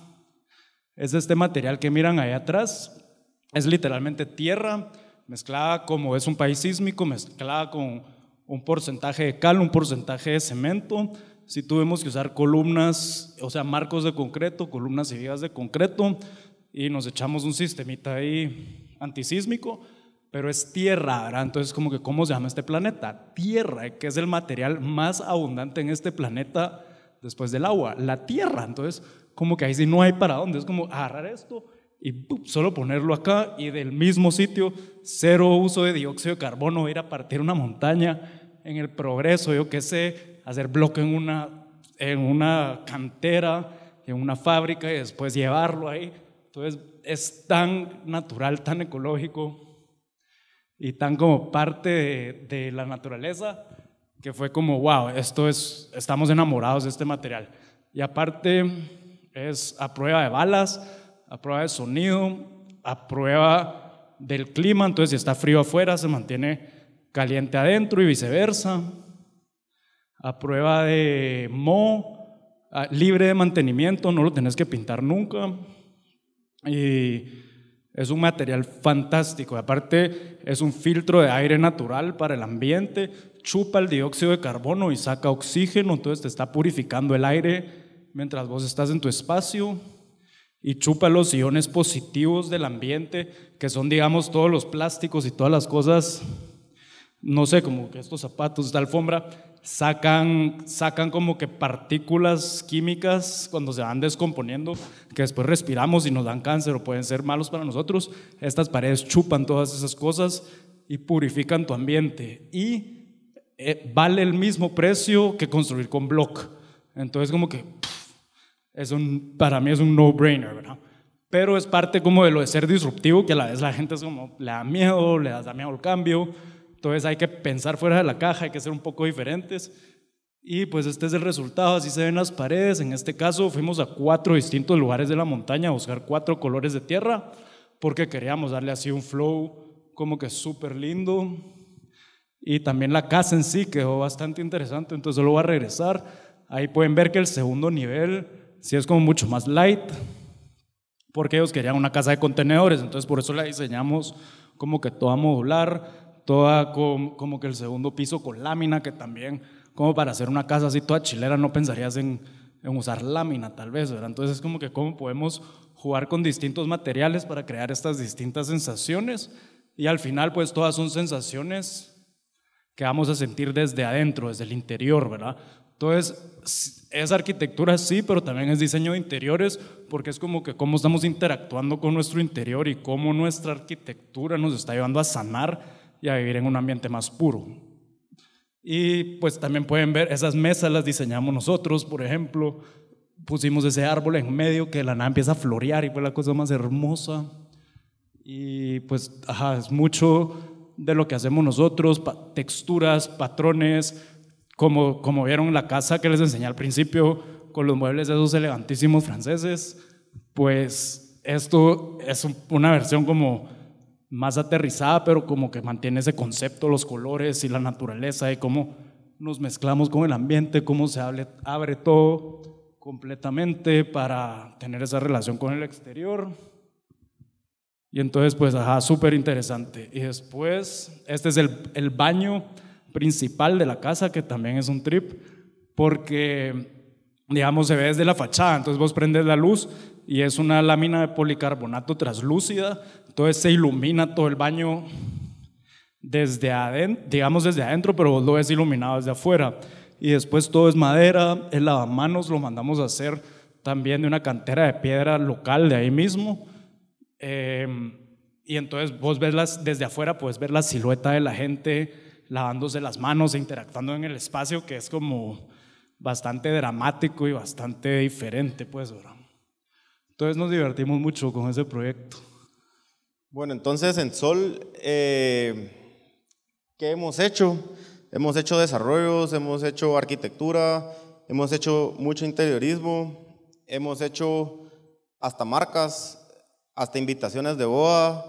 es este material que miran ahí atrás, es literalmente tierra mezclada, como es un país sísmico, mezclada con un porcentaje de cal, un porcentaje de cemento. Si tuvimos que usar columnas, o sea, marcos de concreto, columnas y vigas de concreto, y nos echamos un sistemita ahí antisísmico, pero es tierra, ¿verdad? Entonces como que ¿cómo se llama este planeta? Tierra, que es el material más abundante en este planeta después del agua, la tierra. Entonces como que ahí sí no hay para dónde, es como agarrar esto y solo ponerlo acá, y del mismo sitio, cero uso de dióxido de carbono, ir a partir una montaña en el progreso, yo qué sé, hacer bloque en una cantera, en una fábrica, y después llevarlo ahí. Entonces es tan natural, tan ecológico y tan como parte de la naturaleza, que fue como wow, estamos enamorados de este material. Y aparte es a prueba de balas, a prueba de sonido, a prueba del clima. Entonces si está frío afuera se mantiene caliente adentro y viceversa, a prueba de moho, libre de mantenimiento, no lo tenés que pintar nunca, y es un material fantástico. Aparte es un filtro de aire natural para el ambiente, chupa el dióxido de carbono y saca oxígeno, entonces te está purificando el aire mientras vos estás en tu espacio, y chupa los iones positivos del ambiente, que son, digamos, todos los plásticos y todas las cosas, no sé, como que estos zapatos, esta alfombra, sacan como que partículas químicas cuando se van descomponiendo, que después respiramos y nos dan cáncer o pueden ser malos para nosotros. Estas paredes chupan todas esas cosas y purifican tu ambiente, y vale el mismo precio que construir con block. Entonces como que para mí es un no-brainer, ¿verdad? Pero es parte como de lo de ser disruptivo, que a la vez la gente es como, le da miedo el cambio, entonces hay que pensar fuera de la caja, hay que ser un poco diferentes, Y pues este es el resultado, así se ven las paredes. En este caso fuimos a 4 distintos lugares de la montaña a buscar 4 colores de tierra porque queríamos darle así un flow como que súper lindo. Y también la casa en sí quedó bastante interesante, entonces solo voy a regresar. Ahí pueden ver que el segundo nivel sí es como mucho más light, porque ellos querían una casa de contenedores, entonces por eso la diseñamos como que toda modular, toda como que el segundo piso con lámina, que también como para hacer una casa así toda chilera no pensarías en usar lámina tal vez, ¿verdad? Entonces es como que cómo podemos jugar con distintos materiales para crear estas distintas sensaciones, y al final pues todas son sensaciones que vamos a sentir desde adentro, desde el interior, ¿verdad? Entonces, es arquitectura sí, pero también es diseño de interiores, porque es como que cómo estamos interactuando con nuestro interior y cómo nuestra arquitectura nos está llevando a sanar y a vivir en un ambiente más puro. Y pues también pueden ver, esas mesas las diseñamos nosotros, por ejemplo, pusimos ese árbol en medio que de la nada empieza a florear y fue la cosa más hermosa. Y pues, ajá, es mucho de lo que hacemos nosotros, texturas, patrones, como vieron la casa que les enseñé al principio, con los muebles de esos elegantísimos franceses, pues esto es una versión como más aterrizada, pero como que mantiene ese concepto, los colores y la naturaleza, y cómo nos mezclamos con el ambiente, cómo se abre todo completamente para tener esa relación con el exterior. Y entonces pues ajá, súper interesante. Y después este es el baño principal de la casa, que también es un trip porque digamos se ve desde la fachada, entonces vos prendes la luz y es una lámina de policarbonato translúcida, entonces se ilumina todo el baño desde adentro, digamos desde adentro, pero vos lo ves iluminado desde afuera. Y después todo es madera, el lavamanos lo mandamos a hacer también de una cantera de piedra local de ahí mismo. Y entonces vos ves desde afuera puedes ver la silueta de la gente lavándose las manos e interactuando en el espacio, que es como bastante dramático y bastante diferente pues, ¿verdad? Entonces nos divertimos mucho con ese proyecto. Bueno, entonces en Tzol, ¿qué hemos hecho? Hemos hecho desarrollos, hemos hecho arquitectura, hemos hecho mucho interiorismo, hemos hecho hasta marcas, hasta invitaciones de boda,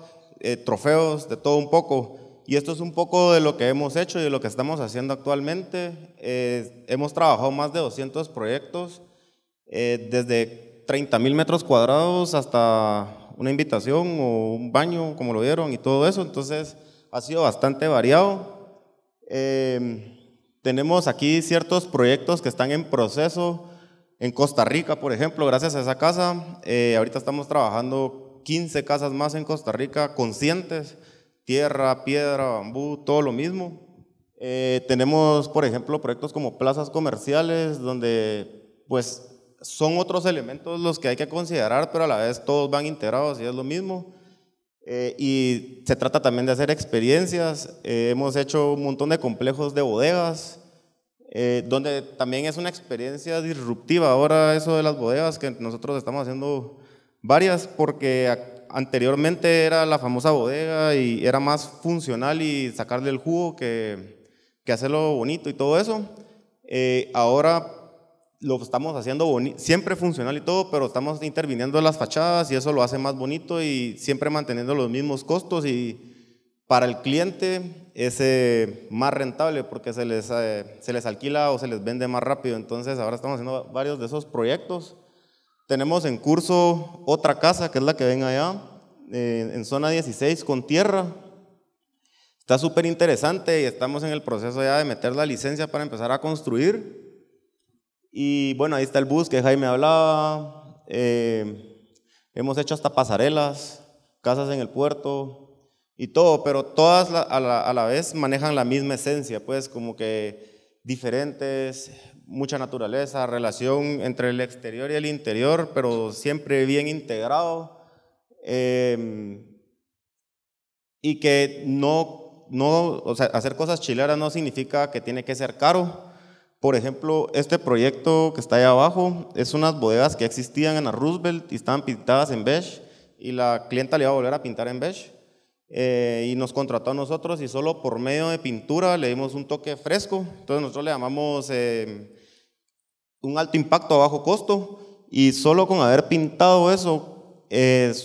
trofeos, de todo un poco. Y esto es un poco de lo que hemos hecho y de lo que estamos haciendo actualmente. Hemos trabajado más de 200 proyectos, desde 30.000 metros cuadrados hasta una invitación o un baño, como lo vieron, y todo eso. Entonces, ha sido bastante variado. Tenemos aquí ciertos proyectos que están en proceso. En Costa Rica, por ejemplo, gracias a esa casa, ahorita estamos trabajando 15 casas más en Costa Rica, conscientes, tierra, piedra, bambú, todo lo mismo. Tenemos, por ejemplo, proyectos como plazas comerciales, donde pues son otros elementos los que hay que considerar, pero a la vez todos van integrados y es lo mismo. Y se trata también de hacer experiencias. Hemos hecho un montón de complejos de bodegas, donde también es una experiencia disruptiva ahora eso de las bodegas, que nosotros estamos haciendo varias, porque anteriormente era la famosa bodega y era más funcional y sacarle el jugo que hacerlo bonito y todo eso. Ahora lo estamos haciendo siempre funcional y todo, pero estamos interviniendo en las fachadas y eso lo hace más bonito y siempre manteniendo los mismos costos, y para el cliente es más rentable porque se les alquila o se les vende más rápido. Entonces ahora estamos haciendo varios de esos proyectos. Tenemos en curso otra casa, que es la que ven allá, en zona 16 con tierra. Está súper interesante y estamos en el proceso ya de meter la licencia para empezar a construir. Y bueno, ahí está el bus que Jaime hablaba. Hemos hecho hasta pasarelas, casas en el puerto y todo, pero todas a la vez manejan la misma esencia, pues como que diferentes, mucha naturaleza, relación entre el exterior y el interior, pero siempre bien integrado, y que o sea, hacer cosas chileras no significa que tiene que ser caro. Por ejemplo, este proyecto que está ahí abajo es unas bodegas que existían en la Roosevelt y estaban pintadas en beige, y la clienta le iba a volver a pintar en beige, y nos contrató a nosotros, y solo por medio de pintura le dimos un toque fresco. Entonces nosotros le llamamos un alto impacto a bajo costo, y solo con haber pintado eso,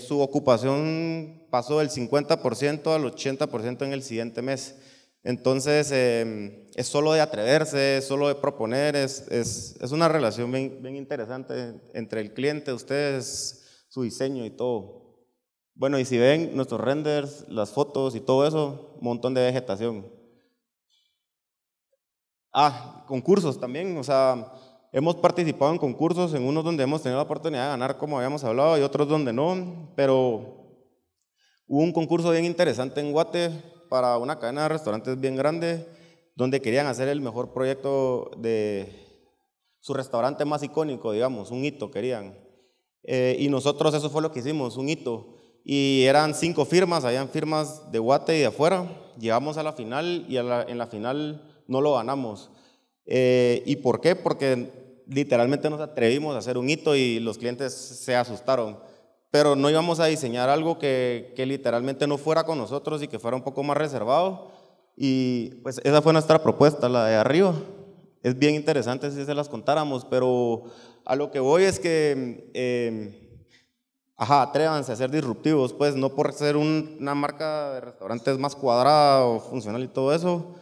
su ocupación pasó del 50% al 80% en el siguiente mes. Entonces es solo de atreverse, es solo de proponer, es una relación bien interesante entre el cliente, ustedes, su diseño y todo. Bueno, y si ven nuestros renders, las fotos y todo eso, un montón de vegetación. Concursos también, o sea, hemos participado en concursos, en unos donde hemos tenido la oportunidad de ganar, como habíamos hablado, y otros donde no, pero hubo un concurso bien interesante en Guate, para una cadena de restaurantes bien grande, donde querían hacer el mejor proyecto de su restaurante más icónico, digamos, un hito querían. Y nosotros eso fue lo que hicimos, un hito. Y eran 5 firmas, habían firmas de Guate y de afuera. Llegamos a la final y en la final no lo ganamos. ¿Y por qué? Porque literalmente nos atrevimos a hacer un hito y los clientes se asustaron. Pero no íbamos a diseñar algo que literalmente no fuera con nosotros y que fuera un poco más reservado, y pues esa fue nuestra propuesta, la de arriba. Es bien interesante si se las contáramos, pero a lo que voy es que atrévanse a ser disruptivos, pues no por ser una marca de restaurantes más cuadrada o funcional y todo eso,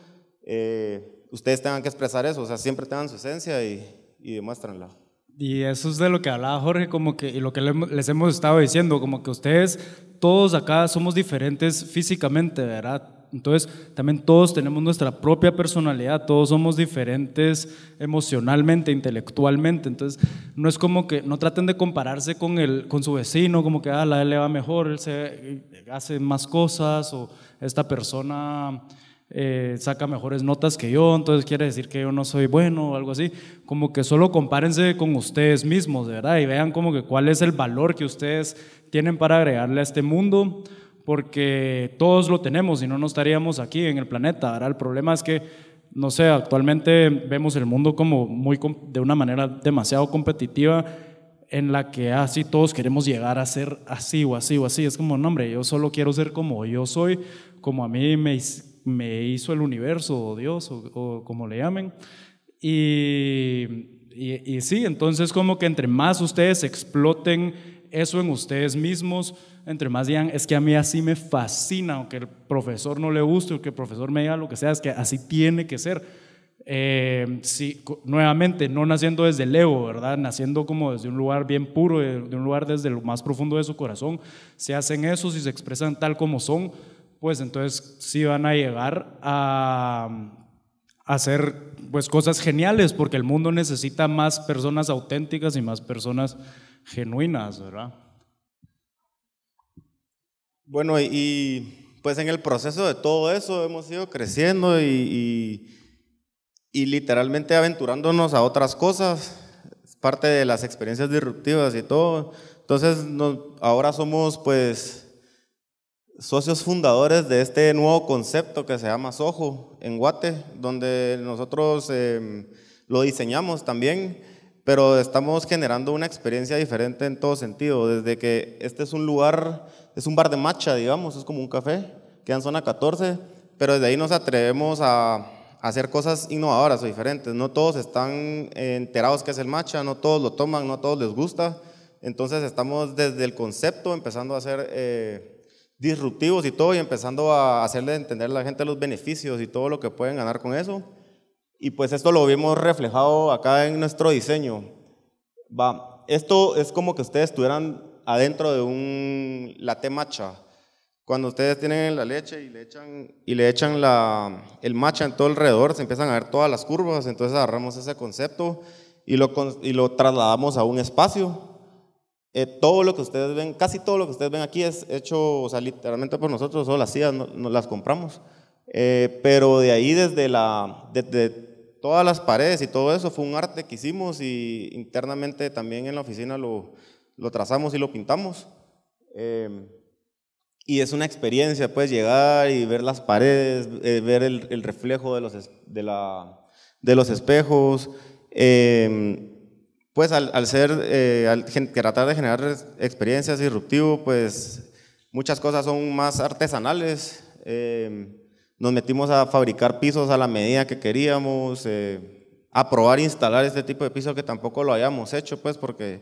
ustedes tengan que expresar eso, o sea, siempre tengan su esencia y demuéstrenla. Y eso es de lo que hablaba Jorge, como que, y lo que les hemos estado diciendo, como que ustedes, todos acá somos diferentes físicamente, ¿verdad? Entonces también todos tenemos nuestra propia personalidad, todos somos diferentes emocionalmente, intelectualmente, entonces no es como que, no traten de compararse con su vecino, como que la él le va mejor, él se hace más cosas, o esta persona saca mejores notas que yo, entonces quiere decir que yo no soy bueno o algo así. Como que solo compárense con ustedes mismos, de verdad, y vean como que cuál es el valor que ustedes tienen para agregarle a este mundo, porque todos lo tenemos y no nos estaríamos aquí en el planeta, ¿verdad? El problema es que, no sé, actualmente vemos el mundo como de una manera demasiado competitiva, en la que así todos queremos llegar a ser así o así o así. Es como, no hombre, yo solo quiero ser como yo soy, como a mí me hizo el universo o Dios o como le llamen, y sí, entonces como que entre más ustedes exploten eso en ustedes mismos, entre más digan, es que a mí así me fascina, aunque el profesor no le guste, o que el profesor me diga lo que sea, es que así tiene que ser. Sí, nuevamente, no naciendo desde el ego, ¿verdad? Naciendo como desde un lugar bien puro, de un lugar desde lo más profundo de su corazón. Si hacen eso, si se expresan tal como son, pues entonces sí van a llegar a hacer pues cosas geniales, porque el mundo necesita más personas auténticas y más personas genuinas, ¿verdad? Bueno, y pues en el proceso de todo eso hemos ido creciendo y literalmente aventurándonos a otras cosas, parte de las experiencias disruptivas y todo. Entonces ahora somos pues socios fundadores de este nuevo concepto que se llama Sojo en Guate, donde nosotros lo diseñamos también, pero estamos generando una experiencia diferente en todo sentido, desde que este es un lugar, es un bar de matcha, digamos, es como un café, queda en zona 14, pero desde ahí nos atrevemos a hacer cosas innovadoras o diferentes. No todos están enterados que es el matcha, no todos lo toman, no a todos les gusta, entonces estamos desde el concepto empezando a hacer disruptivos y todo, y empezando a hacerle entender a la gente los beneficios y todo lo que pueden ganar con eso. Y pues esto lo vimos reflejado acá en nuestro diseño. Esto es como que ustedes estuvieran adentro de un latte matcha. Cuando ustedes tienen la leche y le echan el matcha en todo alrededor, se empiezan a ver todas las curvas, entonces agarramos ese concepto y lo trasladamos a un espacio. Todo lo que ustedes ven, casi todo lo que ustedes ven aquí es hecho, o sea, literalmente por nosotros, solo las sillas nos las compramos, pero de ahí desde todas las paredes y todo eso fue un arte que hicimos, y internamente también en la oficina lo trazamos y lo pintamos, y es una experiencia, pues llegar y ver las paredes, ver el reflejo de los espejos. Pues al tratar de generar experiencias disruptivas, pues Muchas cosas son más artesanales, nos metimos a fabricar pisos a la medida que queríamos, a probar instalar este tipo de pisos que tampoco lo habíamos hecho, pues porque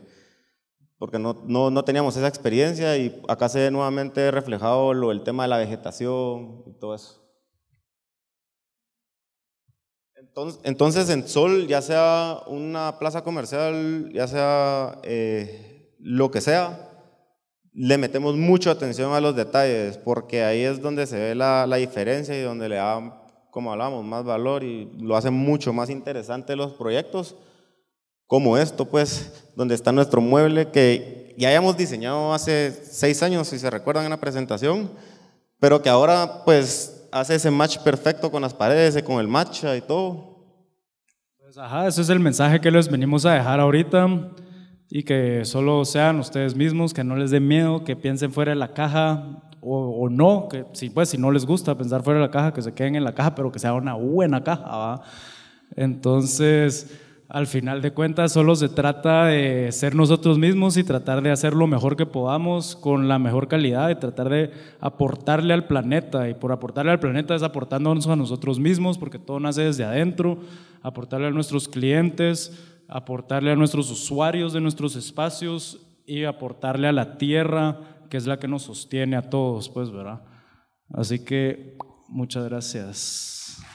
no teníamos esa experiencia, y acá se ve nuevamente reflejado el tema de la vegetación y todo eso. Entonces en Tzol, ya sea una plaza comercial, ya sea lo que sea, le metemos mucha atención a los detalles, porque ahí es donde se ve la diferencia y donde le da, como hablábamos, más valor, y lo hace mucho más interesante los proyectos, como esto, pues, donde está nuestro mueble que ya habíamos diseñado hace 6 años, si se recuerdan en la presentación, pero que ahora pues hace ese match perfecto con las paredes, con el matcha y todo. Pues ajá, ese es el mensaje que les venimos a dejar ahorita. Y que solo sean ustedes mismos, que no les dé miedo, que piensen fuera de la caja o no, que si no les gusta pensar fuera de la caja, que se queden en la caja, pero que sea una buena caja, ¿va? Entonces, al final de cuentas, solo se trata de ser nosotros mismos y tratar de hacer lo mejor que podamos con la mejor calidad, y tratar de aportarle al planeta, y por aportarle al planeta es aportándonos a nosotros mismos, porque todo nace desde adentro, aportarle a nuestros clientes, aportarle a nuestros usuarios de nuestros espacios y aportarle a la tierra, que es la que nos sostiene a todos, pues, ¿verdad? Así que muchas gracias.